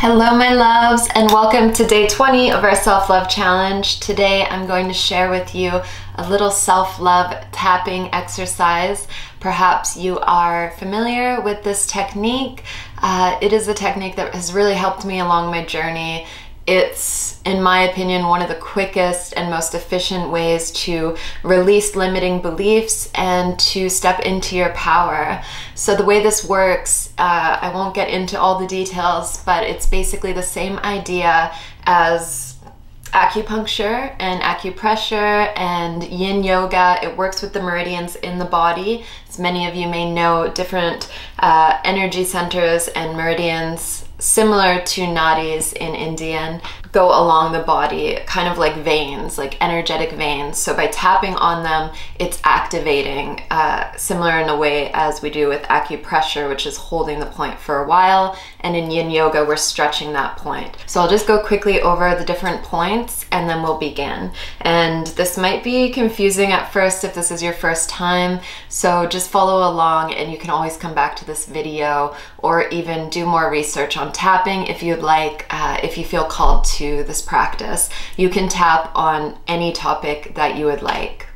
Hello my loves, and welcome to day 20 of our self-love challenge. Today I'm going to share with you a little self-love tapping exercise. Perhaps you are familiar with this technique. It is a technique that has really helped me along my journey. It's, in my opinion, one of the quickest and most efficient ways to release limiting beliefs and to step into your power. So the way this works, I won't get into all the details, but it's basically the same idea as acupuncture and acupressure and yin yoga. It works with the meridians in the body. As many of you may know, different energy centers and meridians similar to nadis in Indian go along the body, kind of like veins, like energetic veins. So by tapping on them, it's activating, similar in a way as we do with acupressure, which is holding the point for a while, and in yin yoga we're stretching that point. So I'll just go quickly over the different points and then we'll begin. And this might be confusing at first if this is your first time, so just follow along and you can always come back to this video or even do more research on tapping if you'd like, if you feel called to this practice. You can tap on any topic that you would like.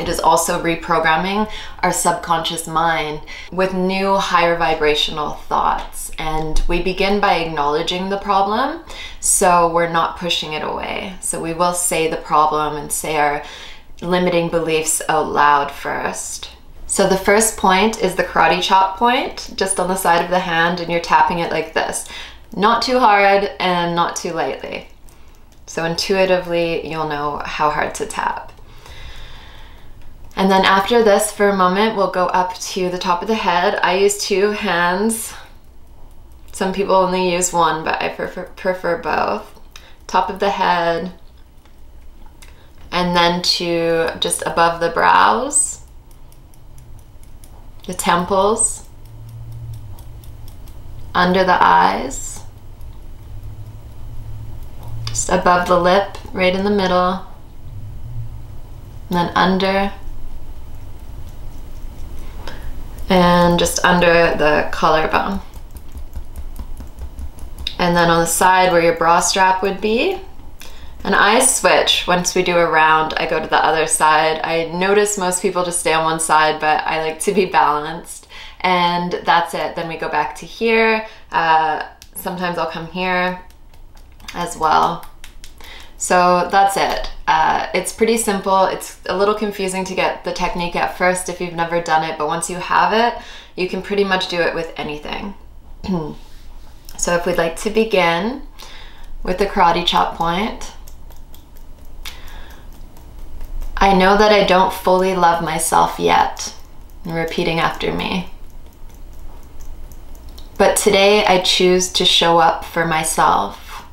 It is also reprogramming our subconscious mind with new higher vibrational thoughts. And we begin by acknowledging the problem, so we're not pushing it away. So we will say the problem and say our limiting beliefs out loud first. So the first point is the karate chop point, just on the side of the hand, and you're tapping it like this. Not too hard and not too lightly. So intuitively, you'll know how hard to tap. And then after this, for a moment, we'll go up to the top of the head. I use two hands. Some people only use one, but I prefer both. Top of the head, and then to just above the brows, the temples, under the eyes, just above the lip, right in the middle, and then under, and just under the collarbone. And then on the side where your bra strap would be. And I switch. Once we do a round, I go to the other side. I notice most people just stay on one side, but I like to be balanced. And that's it. Then we go back to here. Sometimes I'll come here as well. So that's it. It's pretty simple. It's a little confusing to get the technique at first if you've never done it, but once you have it, you can pretty much do it with anything. So if we'd like to begin with the karate chop point. I know that I don't fully love myself yet. And repeating after me. But today I choose to show up for myself.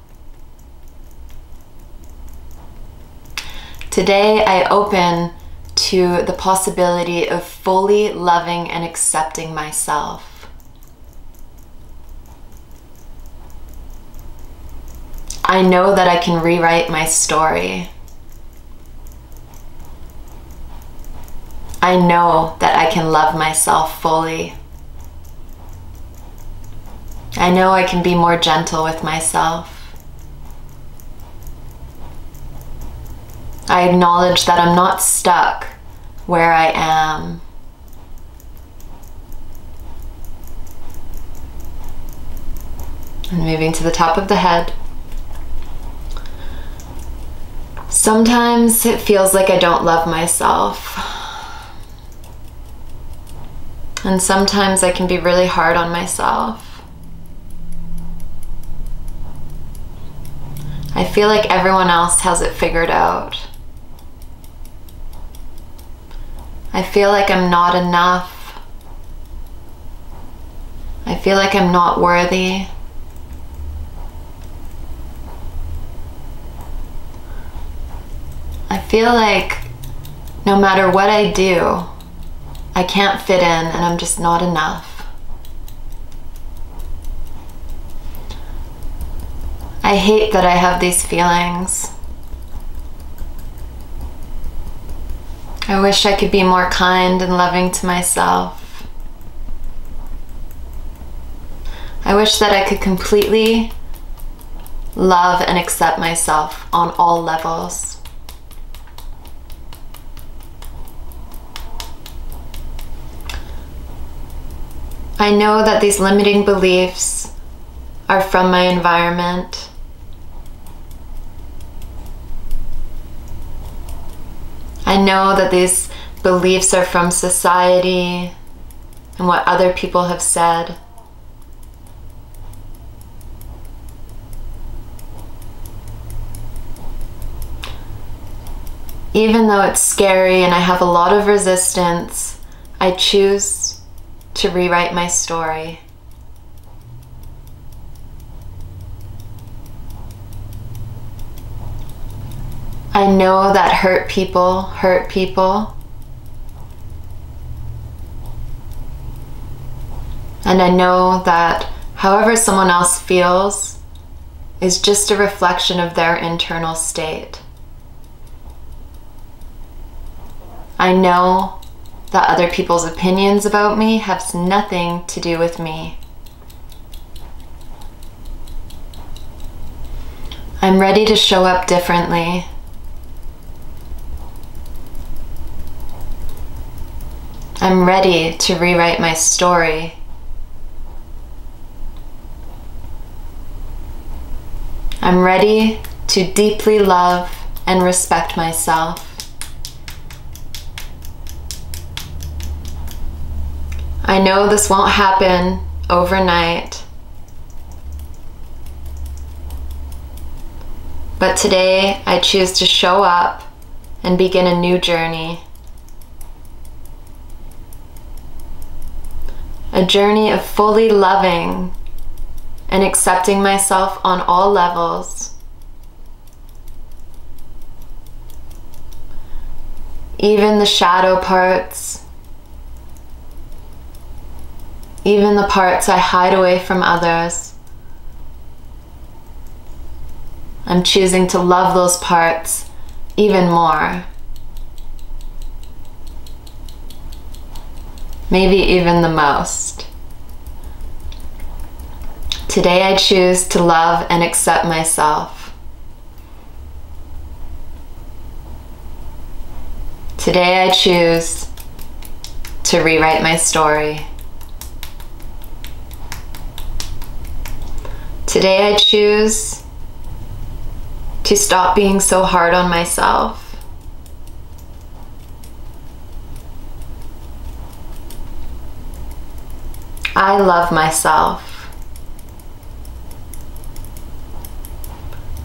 Today I open to the possibility of fully loving and accepting myself. I know that I can rewrite my story. I know that I can love myself fully. I know I can be more gentle with myself. I acknowledge that I'm not stuck where I am. And moving to the top of the head. Sometimes it feels like I don't love myself. And sometimes I can be really hard on myself. I feel like everyone else has it figured out. I feel like I'm not enough. I feel like I'm not worthy. I feel like no matter what I do, I can't fit in and I'm just not enough. I hate that I have these feelings. I wish I could be more kind and loving to myself. I wish that I could completely love and accept myself on all levels. I know that these limiting beliefs are from my environment. I know that these beliefs are from society and what other people have said. Even though it's scary and I have a lot of resistance, I choose to rewrite my story. I know that hurt people hurt people. And I know that however someone else feels is just a reflection of their internal state. I know that other people's opinions about me have nothing to do with me. I'm ready to show up differently. I'm ready to rewrite my story. I'm ready to deeply love and respect myself. I know this won't happen overnight, but today I choose to show up and begin a new journey. A journey of fully loving and accepting myself on all levels. Even the shadow parts. Even the parts I hide away from others. I'm choosing to love those parts even more. Maybe even the most. Today I choose to love and accept myself. Today I choose to rewrite my story. Today I choose to stop being so hard on myself. I love myself.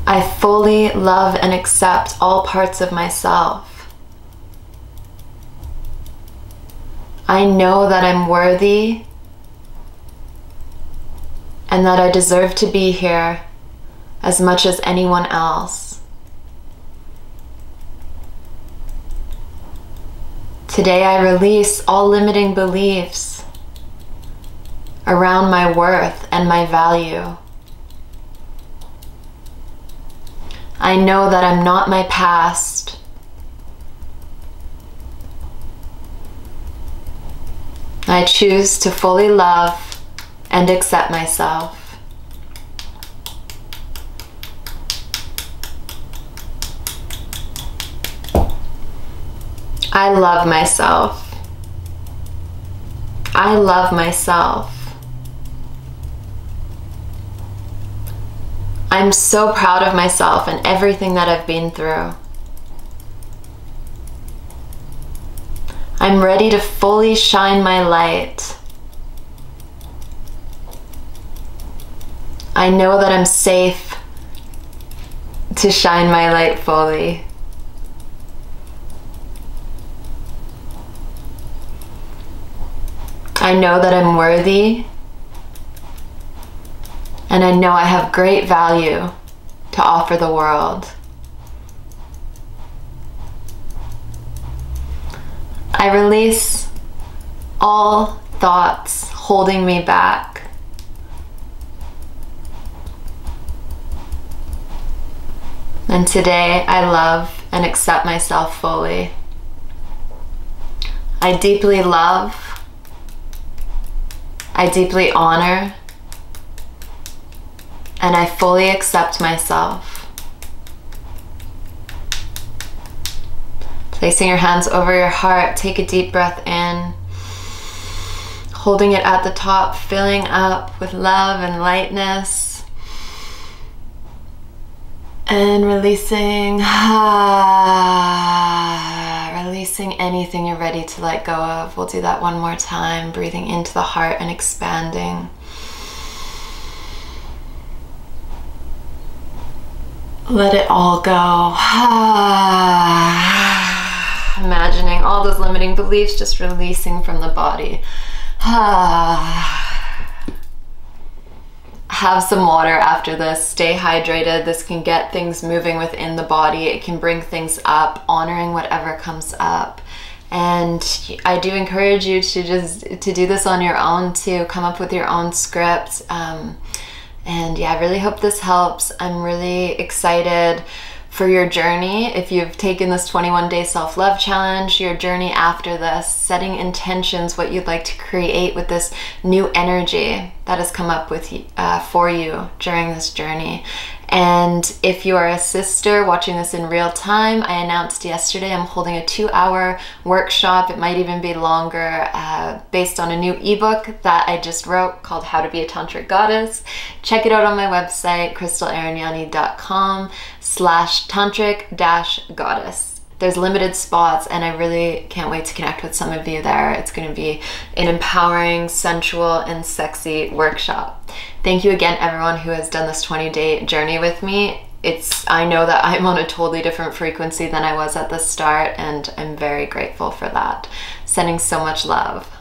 I fully love and accept all parts of myself. I know that I'm worthy and that I deserve to be here as much as anyone else. Today I release all limiting beliefs around my worth and my value. I know that I'm not my past. I choose to fully love and accept myself. I love myself. I love myself. I'm so proud of myself and everything that I've been through. I'm ready to fully shine my light. I know that I'm safe to shine my light fully. I know that I'm worthy. And I know I have great value to offer the world. I release all thoughts holding me back. And today I love and accept myself fully. I deeply love. I deeply honor. and I fully accept myself. Placing your hands over your heart, take a deep breath in, holding it at the top, filling up with love and lightness, and releasing, releasing anything you're ready to let go of. We'll do that one more time, breathing into the heart and expanding. Let it all go. Imagining all those limiting beliefs just releasing from the body. Have some water after this. Stay hydrated. This can get things moving within the body. It can bring things up, honoring whatever comes up. And I do encourage you to do this on your own too. Come up with your own script. And yeah, I really hope this helps. I'm really excited for your journey. If you've taken this 21-day self-love challenge, your journey after this, setting intentions, what you'd like to create with this new energy that has come up with for you during this journey. And if you are a sister watching this in real time, I announced yesterday I'm holding a 2-hour workshop. It might even be longer, based on a new ebook that I just wrote called How to Be a Tantric Goddess. Check it out on my website, crystalarignani.com/tantric-goddess. There's limited spots, and I really can't wait to connect with some of you there. It's going to be an empowering, sensual, and sexy workshop. Thank you again, everyone who has done this 20-day journey with me. I know that I'm on a totally different frequency than I was at the start, and I'm very grateful for that. Sending so much love.